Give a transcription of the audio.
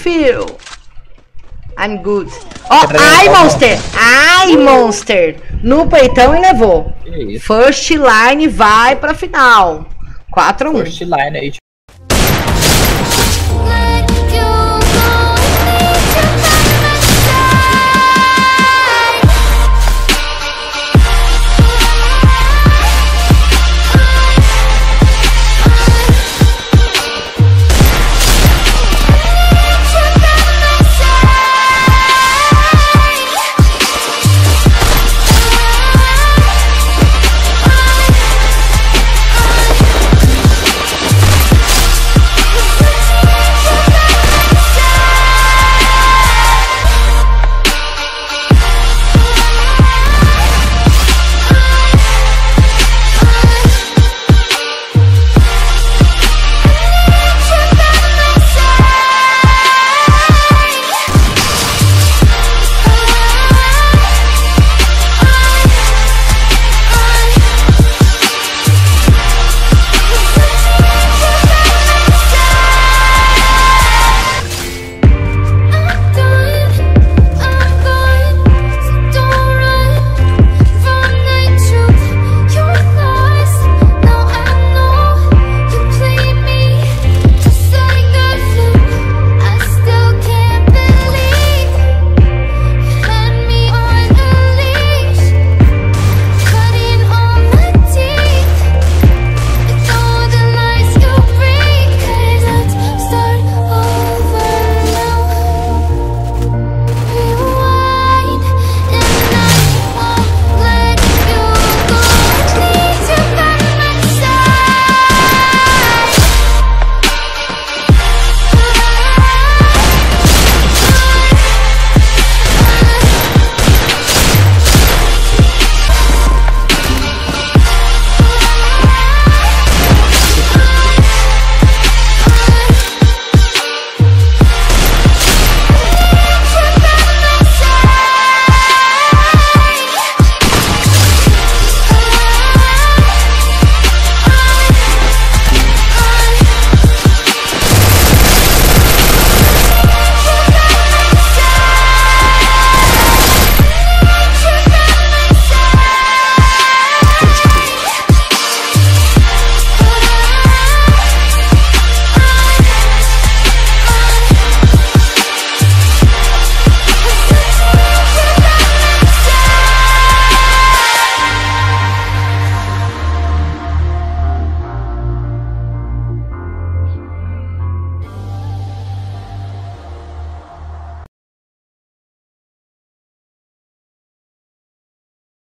feel. I'm good. Oh, ai, Monster! Ai, Monster! No peitão e levou. First line vai pra final. 4-1. First line aí.